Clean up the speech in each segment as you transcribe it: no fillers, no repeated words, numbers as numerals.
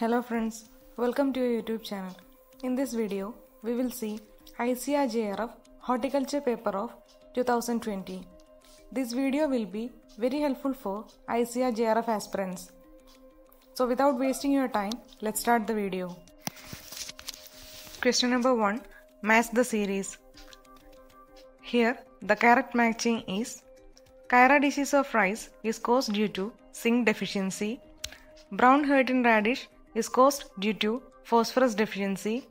Hello friends, welcome to your YouTube channel. In this video, we will see ICAR JRF Horticulture Paper of 2020. This video will be very helpful for ICAR JRF aspirants. So without wasting your time, let's start the video. Question number 1. Match the series. Here, the correct matching is Khaira disease of rice is caused due to zinc deficiency. Brown heart in radish is caused due to phosphorus deficiency.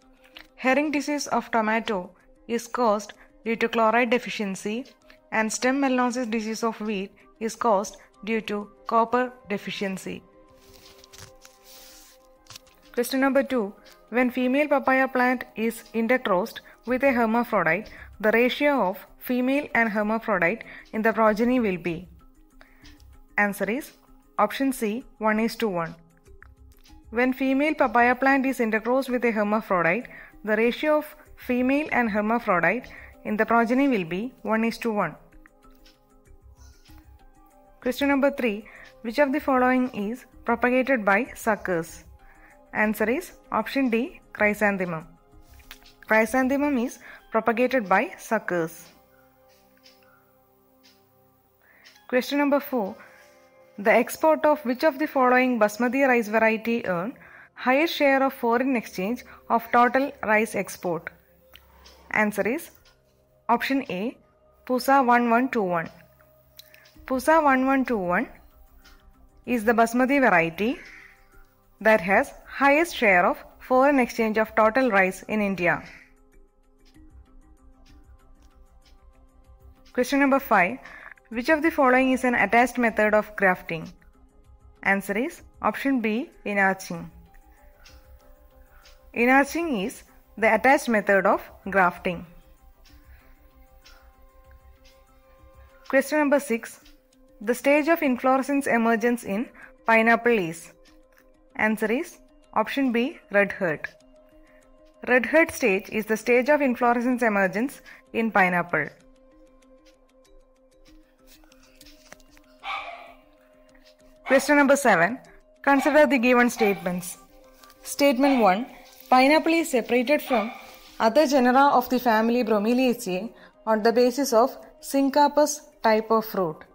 Herring disease of tomato is caused due to chloride deficiency. And stem melanosis disease of wheat is caused due to copper deficiency. Question number 2. When female papaya plant is intercrossed with a hermaphrodite, the ratio of female and hermaphrodite in the progeny will be. Answer is option C, 1:1. When female papaya plant is intercrossed with a hermaphrodite, the ratio of female and hermaphrodite in the progeny will be 1:1. Question number 3. Which of the following is propagated by suckers? Answer is option D, chrysanthemum. Chrysanthemum is propagated by suckers. Question number 4. The export of which of the following basmati rice variety earned higher share of foreign exchange of total rice export? Answer is option A, Pusa 1121. Pusa 1121 is the basmati variety that has highest share of foreign exchange of total rice in India. Question number 5. Which of the following is an attached method of grafting? Answer is option B, inarching. Inarching is the attached method of grafting. Question number 6. The stage of inflorescence emergence in pineapple is. Answer is option B, red heart. Red heart stage is the stage of inflorescence emergence in pineapple. Question number 7. Consider the given statements. Statement 1. Pineapple is separated from other genera of the family Bromeliaceae on the basis of syncopus type of fruit.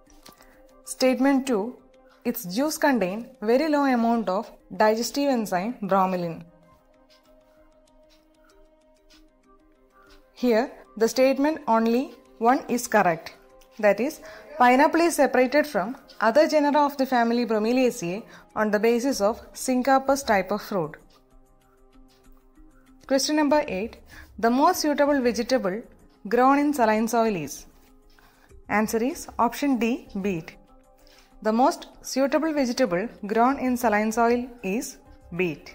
Statement 2. Its juice contains very low amount of digestive enzyme bromelain. Here, the statement only one is correct. That is, pineapple is separated from other genera of the family Bromeliaceae on the basis of syncopus type of fruit. Question number 8. The most suitable vegetable grown in saline soil is. Answer is option D, beet. The most suitable vegetable grown in saline soil is beet.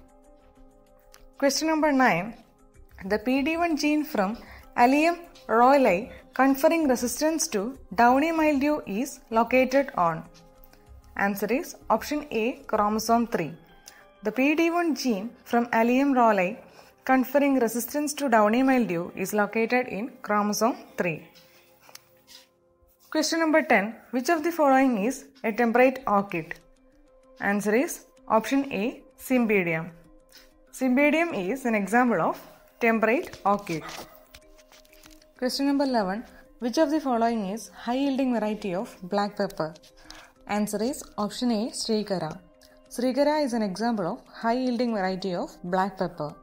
Question number 9. The PD1 gene from Allium roylei conferring resistance to downy mildew is located on. Answer is option A, chromosome 3. The PD1 gene from Allium roylei conferring resistance to downy mildew is located in chromosome 3. Question number 10. Which of the following is a temperate orchid? Answer is option A, Cymbidium. Cymbidium is an example of temperate orchid. Question number 11. Which of the following is high yielding variety of black pepper? Answer is option A, Srikara. Srikara is an example of high yielding variety of black pepper.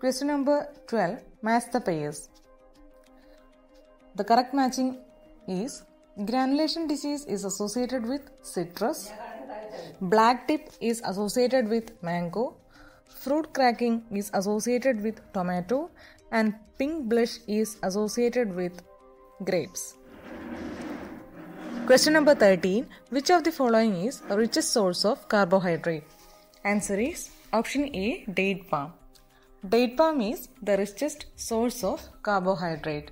Question number 12. Match the pairs. The correct matching is granulation disease is associated with citrus, black tip is associated with mango, fruit cracking is associated with tomato, and pink blush is associated with grapes. Question number 13. Which of the following is the richest source of carbohydrate? Answer is option A, date palm. Date palm is the richest source of carbohydrate.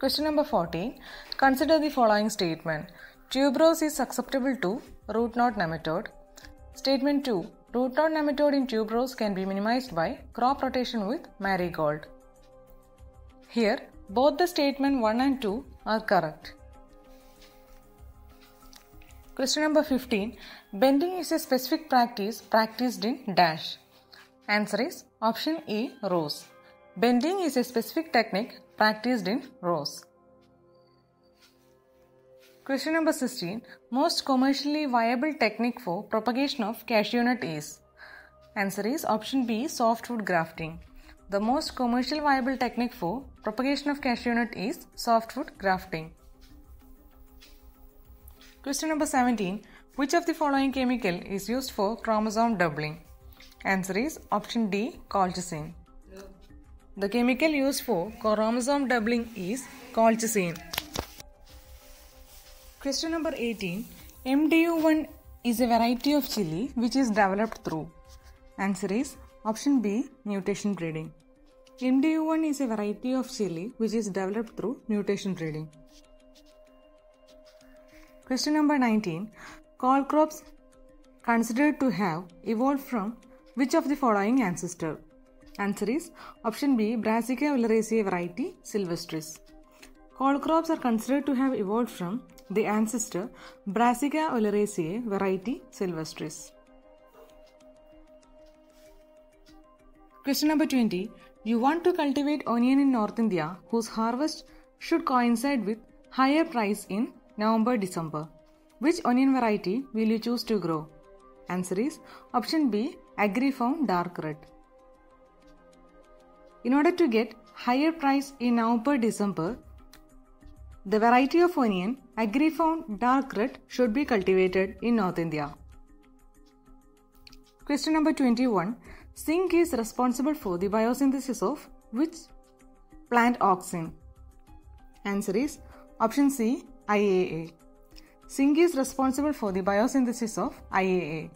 Question number 14. Consider the following statement. Tuberose is susceptible to root knot nematode. Statement 2. Root knot nematode in tuberose can be minimized by crop rotation with marigold. Here, both the statement 1 and 2 are correct. Question number 15. Bending is a specific practice practiced in dash. Answer is option A, rows. Bending is a specific technique practiced in rows. Question number 16. Most commercially viable technique for propagation of cashew nut is? Answer is option B, softwood grafting. The most commercially viable technique for propagation of cashew nut is softwood grafting. Question number 17. Which of the following chemical is used for chromosome doubling? Answer is option D, colchicine. The chemical used for chromosome doubling is colchicine. Question number 18. MDU1 is a variety of chili which is developed through. Answer is option B, mutation breeding. MDU1 is a variety of chili which is developed through mutation breeding. Question number 19. Call crops considered to have evolved from which of the following ancestor? Answer is option B, Brassica oleracea variety silvestris. Call crops are considered to have evolved from the ancestor Brassica oleracea variety silvestris. Question number 20. You want to cultivate onion in North India whose harvest should coincide with higher price in November-December. Which onion variety will you choose to grow? Answer is option B, Agriform dark red. In order to get higher price in November-December, the variety of onion Agriform dark red should be cultivated in North India. Question number 21. Zinc is responsible for the biosynthesis of which plant auxin? Answer is option C, IAA. Zinc is responsible for the biosynthesis of IAA.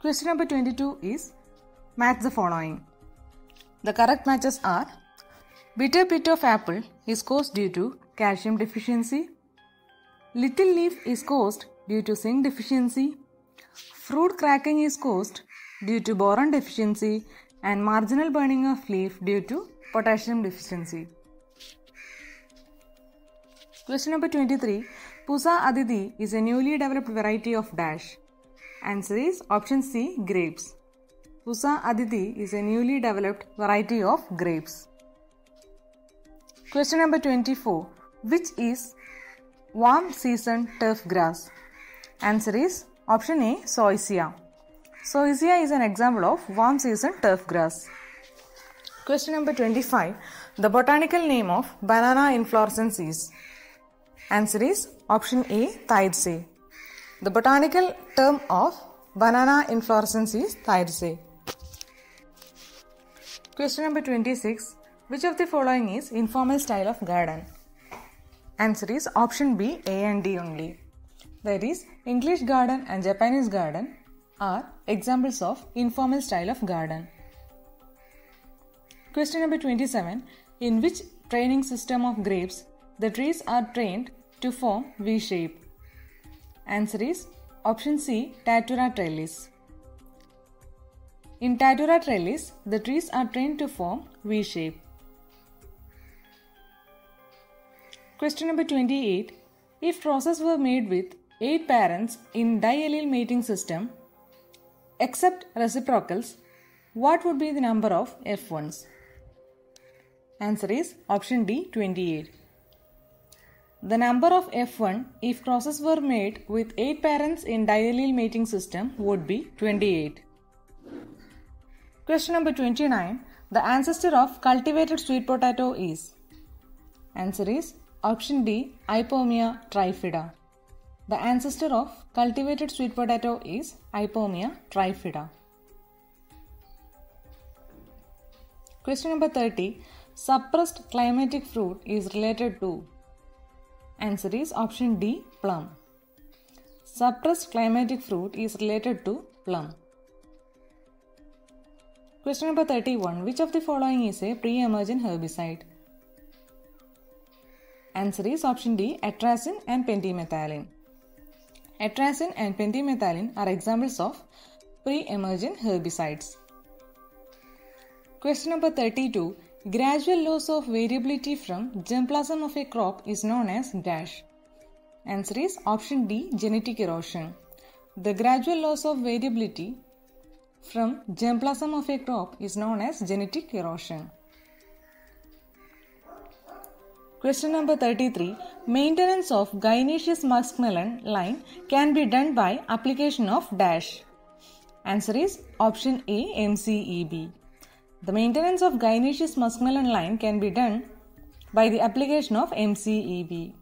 Question number 22 is match the following. The correct matches are: bitter pit of apple is caused due to calcium deficiency. Little leaf is caused due to zinc deficiency. Fruit cracking is caused due to boron deficiency, and marginal burning of leaf due to potassium deficiency. Question number 23. Pusa Aditi is a newly developed variety of dash. Answer is option C, grapes. Pusa Aditi is a newly developed variety of grapes. Question number 24. Which is warm season turf grass? Answer is option A, Zoysia. Zoysia is an example of warm season turf grass. Question number 25. The botanical name of banana inflorescence is? Answer is option A, Thyrse. The botanical term of banana inflorescence is Thyrse. Question number 26. Which of the following is informal style of garden? Answer is option B, A and D only. That is, English garden and Japanese garden are examples of informal style of garden. Question number 27. In which training system of grapes the trees are trained to form V shape? Answer is option C, Tatura trellis. In Tatura trellis, the trees are trained to form V shape. Question number 28. If roses were made with 8 parents in diallyl mating system, except reciprocals, what would be the number of F1s? Answer is option D, 28. The number of F1 if crosses were made with 8 parents in diallyl mating system would be 28. Question number 29. The ancestor of cultivated sweet potato is? Answer is option D, Ipomoea trifida. The ancestor of cultivated sweet potato is Ipomoea trifida. Question number 30. Suppressed climatic fruit is related to? Answer is option D, plum. Suppressed climatic fruit is related to plum. Question number 31. Which of the following is a pre-emergent herbicide? Answer is option D, atrazine and pendimethalin. Atrazine and pendimethalin are examples of pre-emergent herbicides. Question number 32. Gradual loss of variability from germplasm of a crop is known as dash. Answer is option D, genetic erosion. The gradual loss of variability from germplasm of a crop is known as genetic erosion. Question number 33. Maintenance of gynaceous muskmelon line can be done by application of dash. Answer is option A, MCEB. The maintenance of gynaceous muskmelon line can be done by the application of MCEB.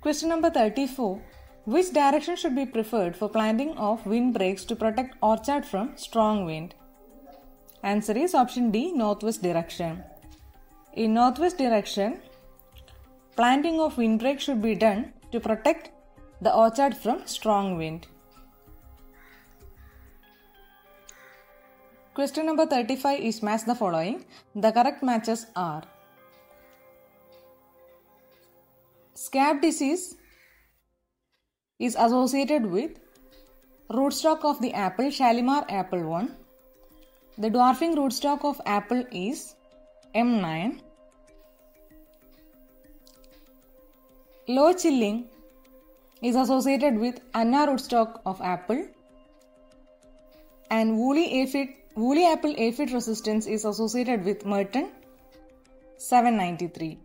Question number 34. Which direction should be preferred for planting of windbreaks to protect orchard from strong wind? Answer is option D, northwest direction. In northwest direction, planting of windbreak should be done to protect the orchard from strong wind. Question number 35 is match the following. The correct matches are scab disease is associated with rootstock of the apple Shalimar apple 1. The dwarfing rootstock of apple is M9. Low chilling is associated with Anna rootstock of apple, and woolly apple aphid resistance is associated with Merton 793.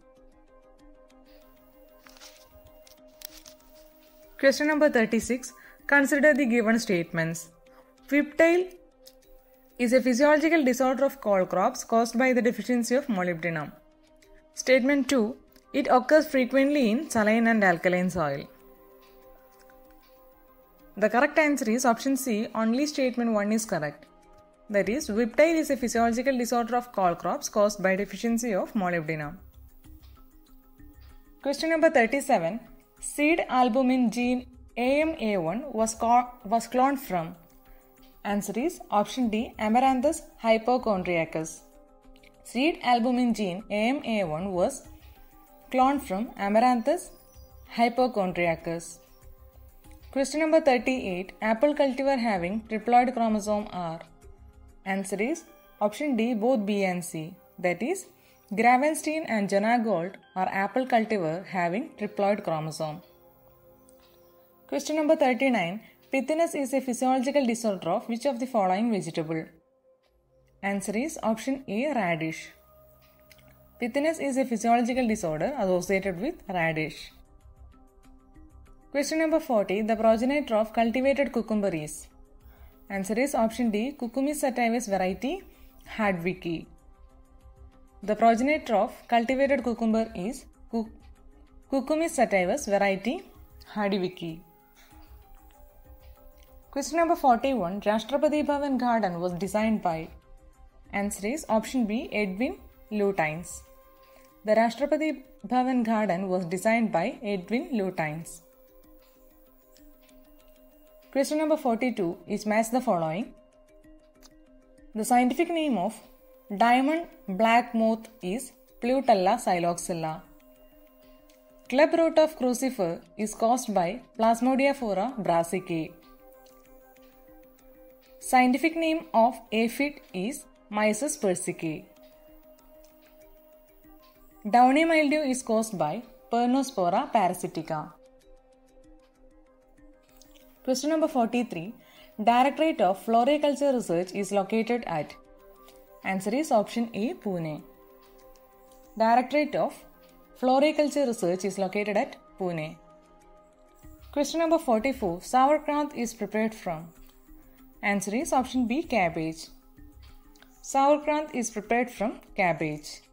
Question number 36. Consider the given statements. Whiptail is a physiological disorder of coal crops caused by the deficiency of molybdenum. Statement 2. It occurs frequently in saline and alkaline soil. The correct answer is option C. Only statement 1 is correct. That is, whiptail is a physiological disorder of coal crops caused by deficiency of molybdenum. Question number 37. Seed albumin gene AMA1 was cloned from. Answer is option D, Amaranthus hypochondriacus. Seed albumin gene AMA1 was cloned from Amaranthus hypochondriacus. Question number 38. Apple cultivar having triploid chromosome are. Answer is option D, both B and C. That is, Gravenstein and Jana Gold are apple cultivar having triploid chromosome. Question number 39. Pithiness is a physiological disorder of which of the following vegetable? Answer is option A, radish. Pithiness is a physiological disorder associated with radish. Question number 40. The progenitor of cultivated cucumber is. Answer is option D, Cucumis sativus variety Hardwicki. The progenitor of cultivated cucumber is Cucumis sativus variety Hardwicki. Question number 41. Rashtrapati Bhavan garden was designed by. Answer is option B, Edwin Lutyens. The Rashtrapati Bhavan garden was designed by Edwin Lutyens. Question number 42 is match the following. The scientific name of diamond black moth is Pleutella siloxella. Club root of crucifer is caused by Plasmodiophora brassicae. Scientific name of aphid is Mysis persicae. Downy mildew is caused by Pernospora parasitica. Question number 43. Directorate of Floriculture Research is located at. Answer is option A, Pune. Directorate of Floriculture Research is located at Pune. Question number 44. Sauerkraut is prepared from. Answer is option B, cabbage. Sauerkraut is prepared from cabbage.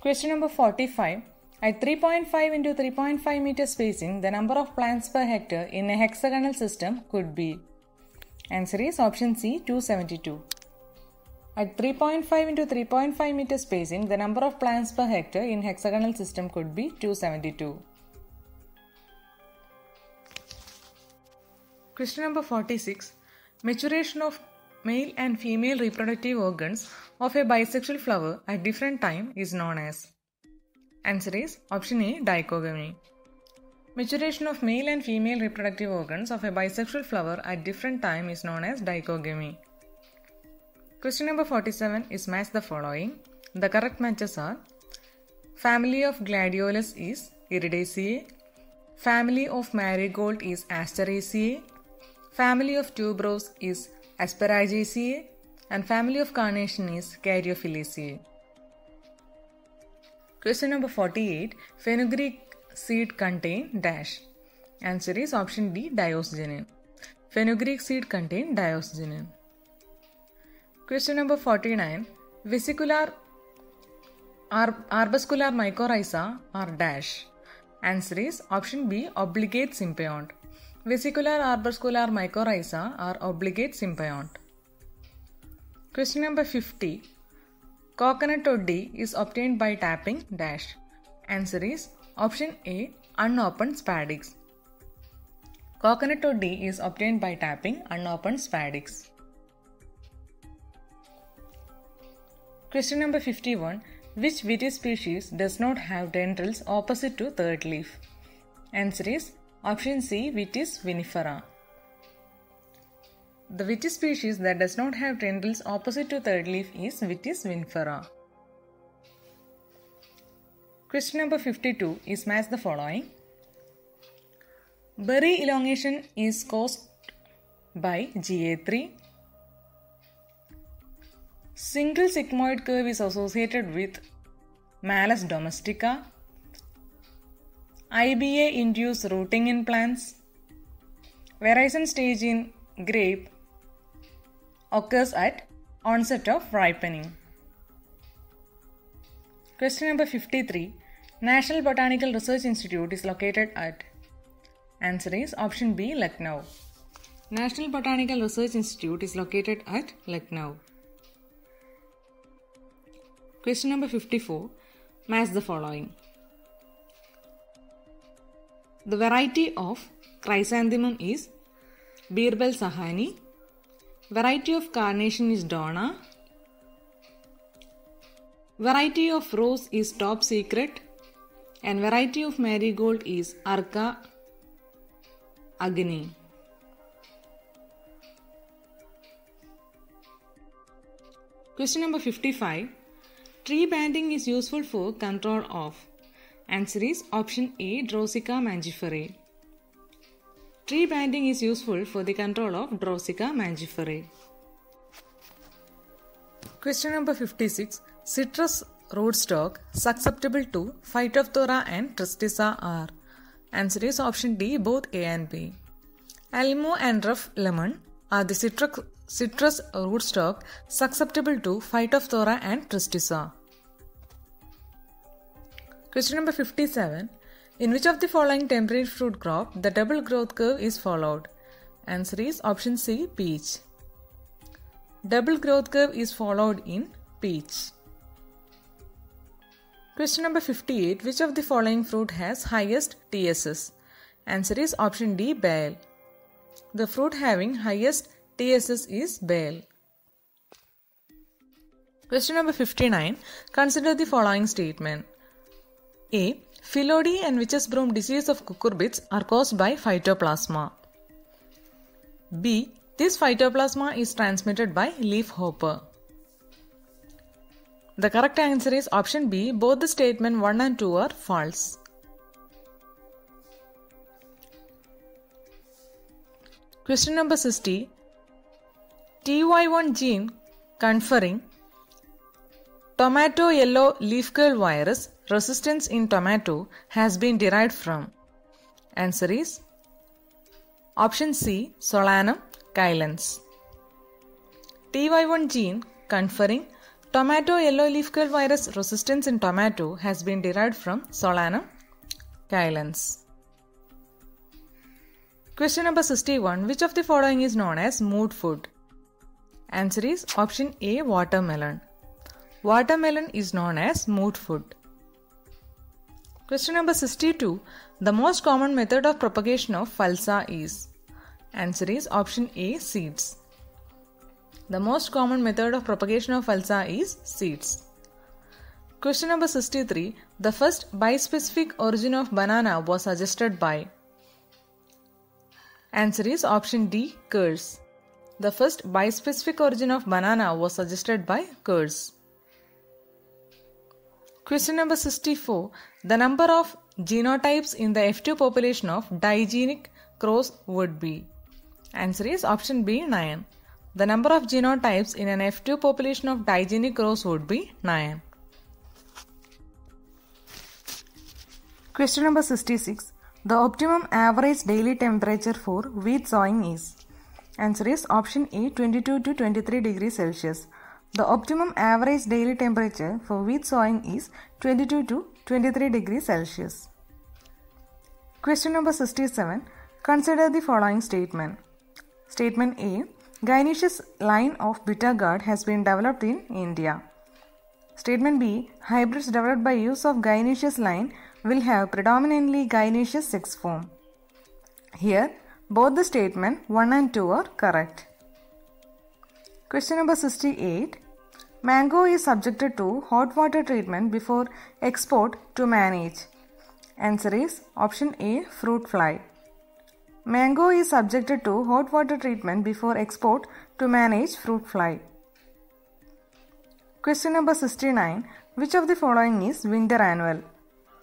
Question number 45. At 3.5 into 3.5 meter spacing, the number of plants per hectare in a hexagonal system could be. Answer is option C, 272. At 3.5 into 3.5 meter spacing, the number of plants per hectare in hexagonal system could be 272. Question number 46. Maturation of male and female reproductive organs of a bisexual flower at different time is known as. Answer is option A, dichogamy. Maturation of male and female reproductive organs of a bisexual flower at different time is known as dichogamy. Question number 47 is match the following. The correct matches are family of gladiolus is Iridaceae. Family of marigold is Asteraceae. Family of tuberose is Asparagaceae. And family of carnation is Caryophyllaceae. Question number 48. Fenugreek seed contain dash. Answer is option D, diosgenin. Fenugreek seed contain diosgenin. Question number 49. Vesicular arbuscular mycorrhiza are dash. Answer is option B, obligate symbiont. Vesicular arbuscular mycorrhiza are obligate symbiont. Question number 50. Coconut toddy is obtained by tapping dash. Answer is option A, unopened spadix. Coconut toddy is obtained by tapping unopened spadix. Question number 51. Which Vitis species does not have tendrils opposite to third leaf? Answer is option C, Vitis vinifera. The Vitis species that does not have tendrils opposite to third leaf is Vitis vinifera. Question number 52 is match the following. Berry elongation is caused by GA3. Single sigmoid curve is associated with Malus domestica. IBA induced rooting in plants. Verizon stage in grape occurs at onset of ripening. Question number 53. National Botanical Research Institute is located at. Answer is option B, Lucknow. National Botanical Research Institute is located at Lucknow. Question number 54. Match the following. The variety of chrysanthemum is Birbal Sahani. Variety of carnation is Donna. Variety of rose is Top Secret. And variety of marigold is Arca Agni. Question number 55. Tree banding is useful for control of. Answer is option A, Drosica mangifera. Tree banding is useful for the control of Drosica mangifera. Question number 56. Citrus rootstock susceptible to Phytophthora and Tristissa are. Answer is option D, both A and B. Almo and rough lemon are the citrus rootstock susceptible to Phytophthora and Tristissa. Question number 57. In which of the following temperate fruit crop the double growth curve is followed? Answer is option C, peach. Double growth curve is followed in peach. Question number 58. Which of the following fruit has highest TSS? Answer is option D, bale. The fruit having highest TSS is bale. Question number 59. Consider the following statement. A. Phyllodes and witch's broom disease of cucurbits are caused by phytoplasma. B. This phytoplasma is transmitted by leaf hopper. The correct answer is option B. Both the statement 1 and 2 are false. Question number 60. TY1 gene conferring tomato yellow leaf curl virus resistance in tomato has been derived from. Answer is option C, Solanum chilense. TY1 gene conferring tomato yellow leaf curl virus resistance in tomato has been derived from Solanum chilense. Question number 61. Which of the following is known as mood food? Answer is option A, watermelon. Watermelon is known as mood food. Question number 62. The most common method of propagation of Falsa is. Answer is option A, seeds. The most common method of propagation of Falsa is seeds. Question number 63. The first bispecific origin of banana was suggested by. Answer is option D, Kurz. The first bispecific origin of banana was suggested by Kurz. Question number 64. The number of genotypes in the F2 population of digenic crows would be? Answer is option B, 9. The number of genotypes in an F2 population of digenic crows would be 9. Question number 66. The optimum average daily temperature for wheat sowing is? Answer is option A, 22 to 23 degrees Celsius. The optimum average daily temperature for wheat sowing is 22 to 23 degrees Celsius. Question number 67. Consider the following statement. Statement A. Gynaecious line of bitter gourd has been developed in India. Statement B. Hybrids developed by use of gynaecious line will have predominantly gynaecious sex form. Here, both the statement 1 and 2 are correct. Question number 68. Mango is subjected to hot water treatment before export to manage. Answer is option A, fruit fly. Mango is subjected to hot water treatment before export to manage fruit fly. Question number 69. Which of the following is winter annual?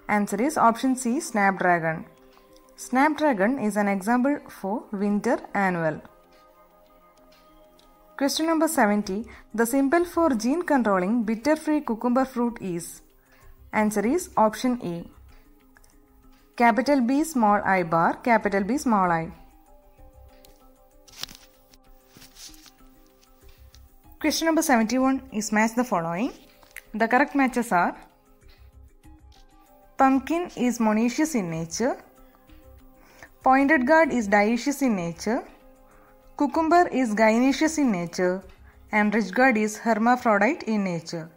Answer is option C, snapdragon. Snapdragon is an example for winter annual. Question number 70. The symbol for gene controlling bitter-free cucumber fruit is? Answer is option A. Capital B small I bar, capital B small I. Question number 71 is match the following. The correct matches are: pumpkin is monoecious in nature, pointed gourd is dioecious in nature, cucumber is gynaecious in nature, and rich gourd is hermaphrodite in nature.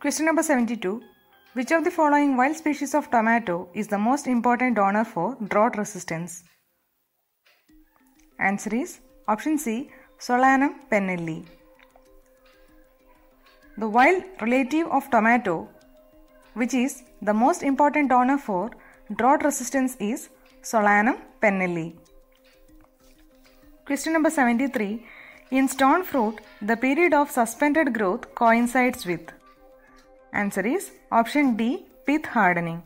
Question number 72. Which of the following wild species of tomato is the most important donor for drought resistance? Answer is option C, Solanum pennellii. The wild relative of tomato, which is the most important donor for drought resistance, is Solanum pennellii. Question number 73. In stone fruit, the period of suspended growth coincides with? Answer is option D, pith hardening.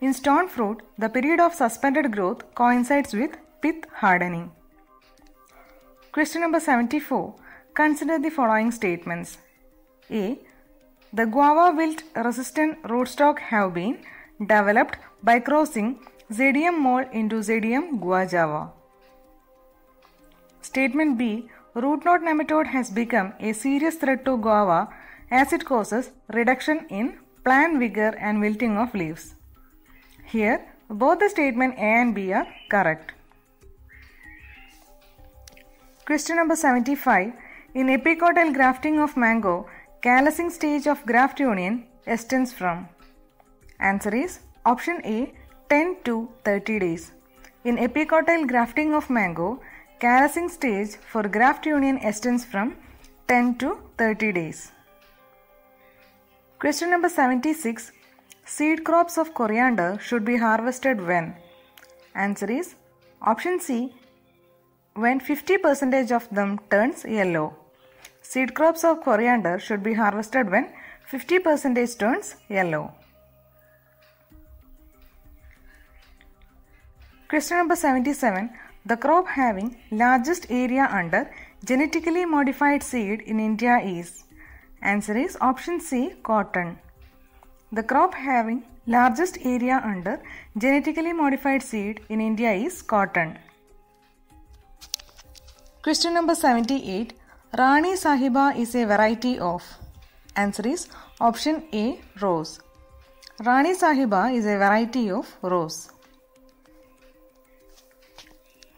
In stone fruit, the period of suspended growth coincides with pith hardening. Question number 74. Consider the following statements. A. The guava wilt resistant rootstock have been developed by crossing Zedium mold into Zedium guajava. Statement B. Root knot nematode has become a serious threat to guava as it causes reduction in plant vigor and wilting of leaves. Here, both the statement A and B are correct. Question number 75. In epicotyl grafting of mango, callousing stage of graft union extends from? Answer is option A, 10 to 30 days. In epicotyl grafting of mango, callousing stage for graft union extends from 10 to 30 days. Question number 76. Seed crops of coriander should be harvested when? Answer is option C, when 50% of them turns yellow. Seed crops of coriander should be harvested when 50% turns yellow. Question number 77. The crop having largest area under genetically modified seed in India is? Answer is option C, cotton. The crop having largest area under genetically modified seed in India is cotton. Question number 78. Rani Sahiba is a variety of? Answer is option A, rose. Rani Sahiba is a variety of rose.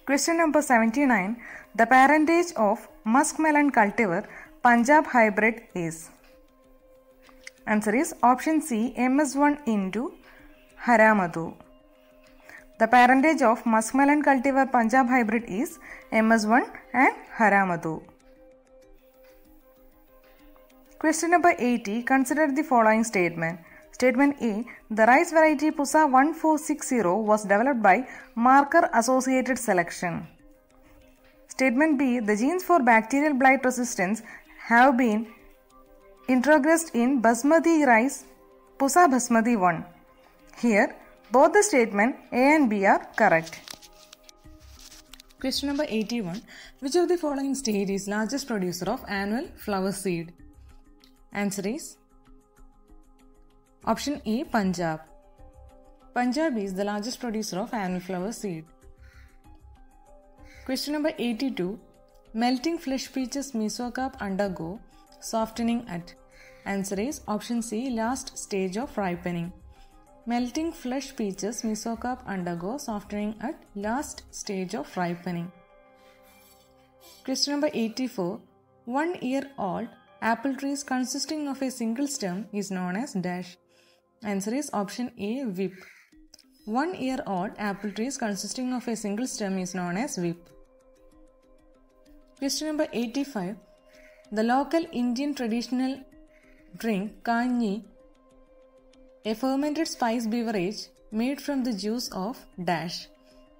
Question number 79. The parentage of muskmelon cultivar Punjab hybrid is? Answer is option C, MS1 into Haramadu. The parentage of muskmelon cultivar Punjab hybrid is MS1 and Haramadu. Question number 80. Consider the following statement. Statement A. The rice variety Pusa 1460 was developed by marker-associated selection. Statement B. The genes for bacterial blight resistance have been introgressed in basmati rice Pusa basmati 1. Here, both the statement A and B are correct. Question number 81. Which of the following state is largest producer of annual flower seed? Answer is option A, Punjab. Punjab is the largest producer of annual flower seed. Question number 82. Melting flesh peaches mesocarp undergo softening at? Answer is option C, last stage of ripening. Melting flesh peaches mesocarp undergo softening at last stage of ripening. Question number 84. 1-year-old apple trees consisting of a single stem is known as dash. Answer is option A, whip. 1-year-old apple trees consisting of a single stem is known as whip. Question number 85. The local Indian traditional drink kanji, a fermented spice beverage made from the juice of dash.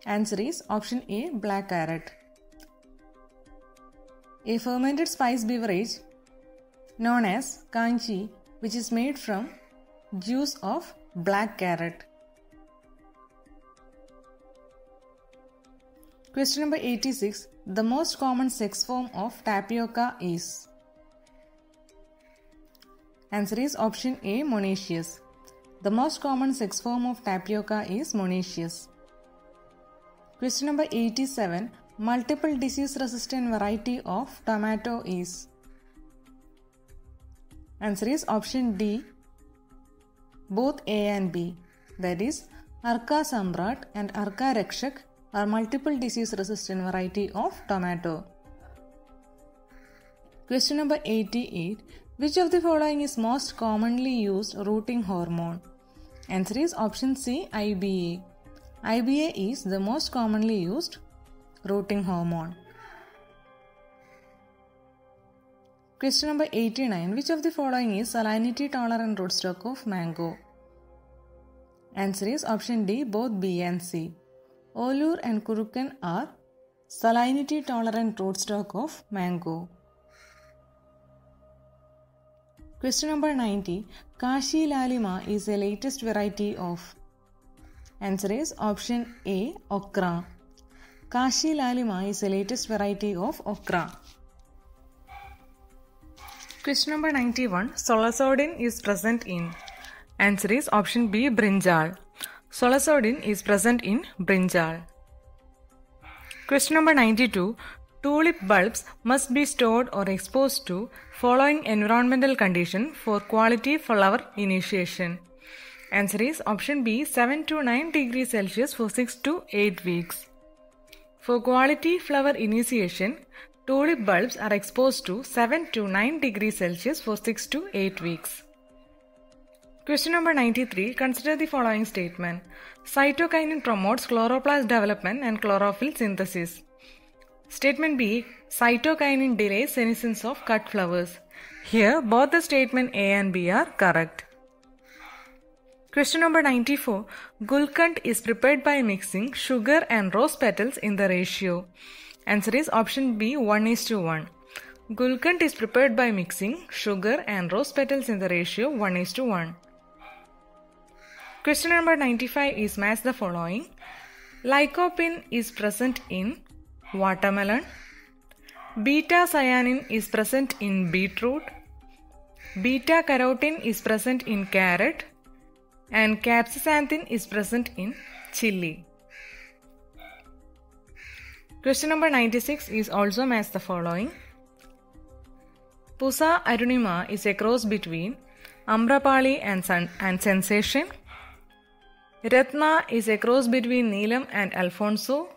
Answer is option A, black carrot. A fermented spice beverage known as kanji, which is made from juice of black carrot. Question number 86. The most common sex form of tapioca is? Answer is option A, monoecious. The most common sex form of tapioca is monoecious. Question number 87. Multiple disease-resistant variety of tomato is? Answer is option D, both A and B. That is, Arka Samrat and Arka Rakshak are multiple disease-resistant variety of tomato. Question number 88. Which of the following is most commonly used rooting hormone? Answer is option C, IBA. IBA is the most commonly used rooting hormone. Question number 89. Which of the following is salinity-tolerant rootstock of mango? Answer is option D, both B and C. Olur and Kurukan are salinity-tolerant rootstock of mango. Question number 90. Kashi Lalima is the latest variety of? Answer is option A, okra. Kashi Lalima is the latest variety of okra. Question number 91. Solasodin is present in? Answer is option B, brinjal. Solasodin is present in brinjal. Question number 92. Tulip bulbs must be stored or exposed to following environmental condition for quality flower initiation. Answer is option B, 7 to 9 degrees Celsius for 6 to 8 weeks. For quality flower initiation, tulip bulbs are exposed to 7 to 9 degrees Celsius for 6 to 8 weeks. Question number 93. Consider the following statement. Cytokinin promotes chloroplast development and chlorophyll synthesis. Statement B, cytokinin delays senescence of cut flowers. Here, both the statement A and B are correct. Question number 94. Gulkand is prepared by mixing sugar and rose petals in the ratio. Answer is option B, 1:1. Gulkand is prepared by mixing sugar and rose petals in the ratio 1:1. Question number 95 is match the following. Lycopene is present in watermelon. Beta-cyanin is present in beetroot. Beta-carotene is present in carrot. And capsaicin is present in chili. Question number 96 is also match the following. Pusa Aditi is a cross between Amrapali and Sensation. Ratna is a cross between Neelam and Alfonso.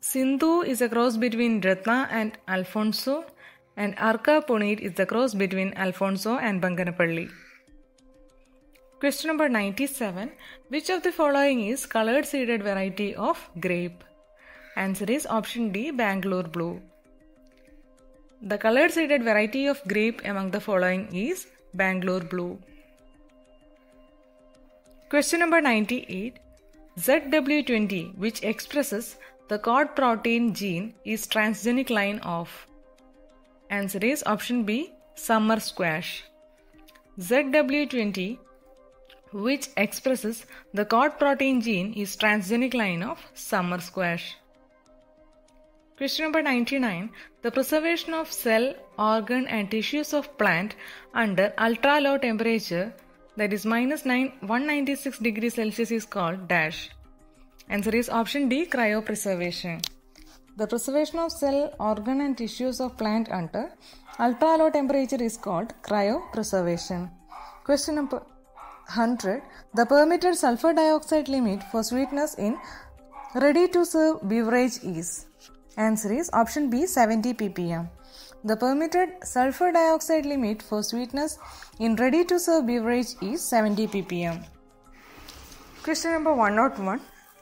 Sindhu is a cross between Ratna and Alfonso. And Arka Puneet is the cross between Alfonso and Banganapalli. Question number 97. Which of the following is colored seeded variety of grape? Answer is option D, Bangalore Blue. The colored seeded variety of grape among the following is Bangalore Blue. Question number 98. ZW20, which expresses the cod protein gene, is transgenic line of? Answer is option B, summer squash. ZW20, which expresses the cod protein gene is transgenic line of summer squash. Question number 99. The preservation of cell, organ and tissues of plant under ultra low temperature, that is -196 degrees Celsius, is called dash. Answer is option D, cryopreservation. The preservation of cell, organ and tissues of plant under ultra low temperature is called cryopreservation. Question number 100. The permitted sulfur dioxide limit for sweetness in ready to serve beverage is. Answer is option B, 70 ppm. The permitted sulfur dioxide limit for sweetness in ready to serve beverage is 70 ppm. Question number 101.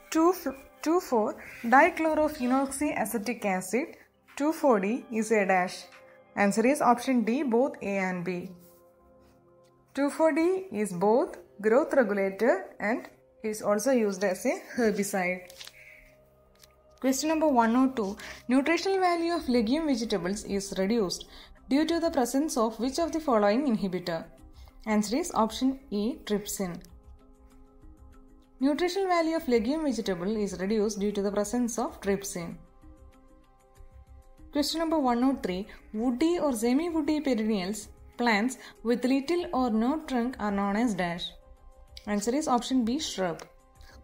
2,4 dichlorophenolxyacetic acid 2,4-D is a dash. Answer is option D, both A and B. 2,4-D is both growth regulator and is also used as a herbicide. Question number 102. Nutritional value of legume vegetables is reduced due to the presence of which of the following inhibitor? Answer is option E, trypsin. Nutritional value of legume vegetable is reduced due to the presence of trypsin. Question number 103. Woody or semi-woody perennials, plants with little or no trunk, are known as dash. Answer is option B, shrub.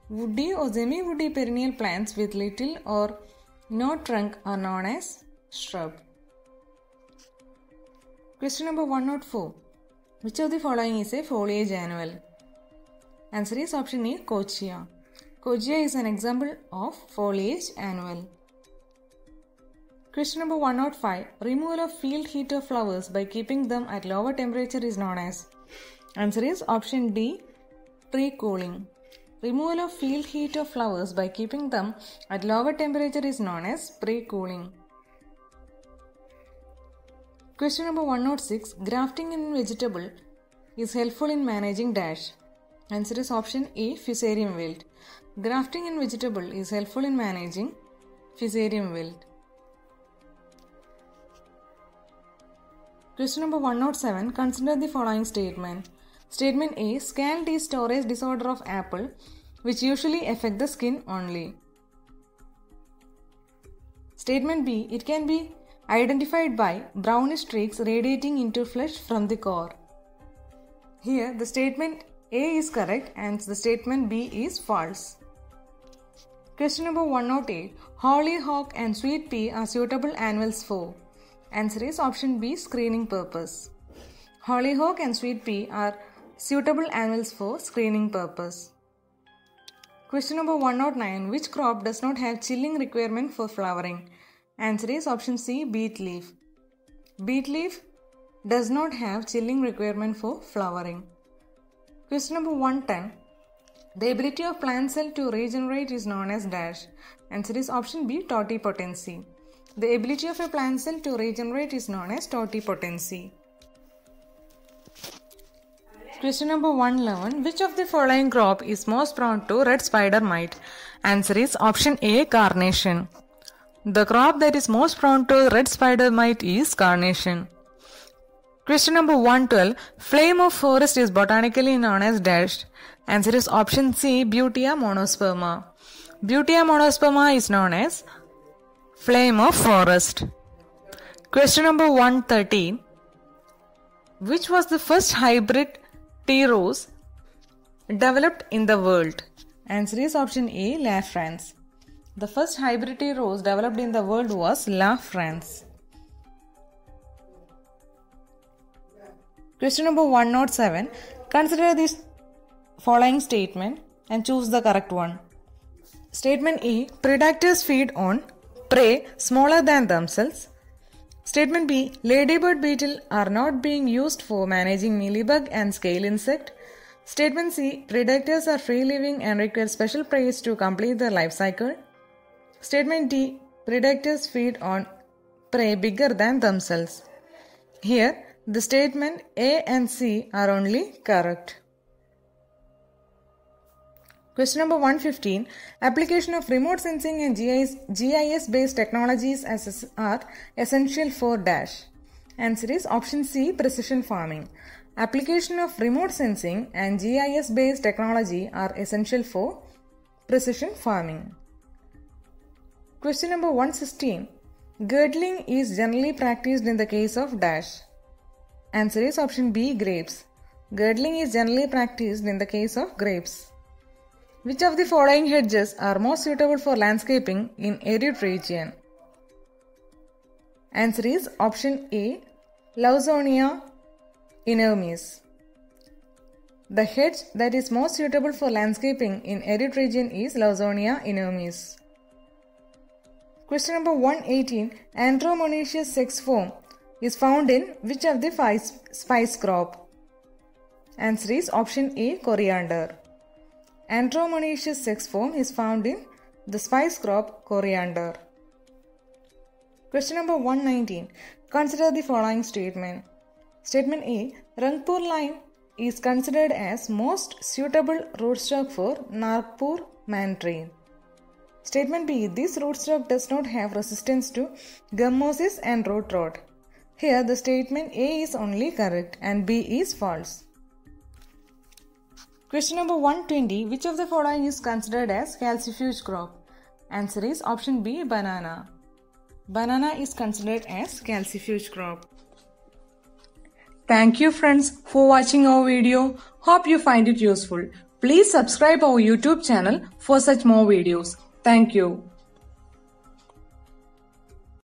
Woody or semi-woody perennial plants with little or no trunk are known as shrub. Question number 104. Which of the following is a foliage annual? Answer is option A, Kochia. Kochia is an example of foliage annual. Question number 105. Removal of field heat of flowers by keeping them at lower temperature is known as. Answer is option D, pre-cooling. Removal of field heat of flowers by keeping them at lower temperature is known as pre-cooling. Question number 106. Grafting in vegetable is helpful in managing dash. Answer is option A, fusarium wilt. Grafting in vegetable is helpful in managing fusarium wilt. Question number 107. Consider the following statement. Statement A, scald is storage disorder of apple which usually affect the skin only. Statement B, it can be identified by brownish streaks radiating into flesh from the core. Here the statement A is correct and the statement B is false. Question number 108. Hollyhock and sweet pea are suitable annuals for. Answer is option B, screening purpose. Hollyhock and sweet pea are suitable annuals for screening purpose. Question number 109. Which crop does not have chilling requirement for flowering? Answer is option C, beet leaf. Beet leaf does not have chilling requirement for flowering. Question number 110. The ability of plant cell to regenerate is known as dash. Answer is option B, totipotency. The ability of a plant cell to regenerate is known as totipotency. Question number 111. Which of the following crop is most prone to red spider mite? Answer is option A, carnation. The crop that is most prone to red spider mite is carnation. Question number 112. Flame of forest is botanically known as dash. Answer is option C, Butea monosperma. Butea monosperma is known as flame of forest. Question number 113. Which was the first hybrid tea rose developed in the world? Answer is option A, La France. The first hybrid tea rose developed in the world was La France. Question number 107. Consider this following statement and choose the correct one. Statement A, predators feed on prey smaller than themselves. Statement B, ladybird beetle are not being used for managing mealybug and scale insect. Statement C, predators are free living and require special prey to complete their life cycle. Statement D, predators feed on prey bigger than themselves. Here, the statement A and C are only correct. Question number 115. Application of remote sensing and GIS-based technologies are essential for dash. Answer is option C, precision farming. Application of remote sensing and GIS-based technology are essential for precision farming. Question number 116. Girdling is generally practiced in the case of dash. Answer is option B, grapes. Girdling is generally practiced in the case of grapes. Which of the following hedges are most suitable for landscaping in arid region? Answer is option A, Lawsonia inermis. The hedge that is most suitable for landscaping in arid region is Lawsonia inermis. Question number 118. Antromonaceous sex form is found in which of the spice crop? Answer is option A, coriander. Antromonaceous sex form is found in the spice crop coriander. Question number 119. Consider the following statement. Statement A. Rangpur lime is considered as most suitable rootstock for Nagpur mandarin. Statement B. This rootstock does not have resistance to gummosis and root rot. Here the statement A is only correct and B is false. Question number 120. Which of the following is considered as calcifuge crop? Answer is option B, banana. Banana is considered as calcifuge crop. Thank you friends for watching our video. Hope you find it useful. Please subscribe our YouTube channel for such more videos. Thank you.